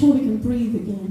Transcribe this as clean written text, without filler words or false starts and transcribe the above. sure we can breathe again.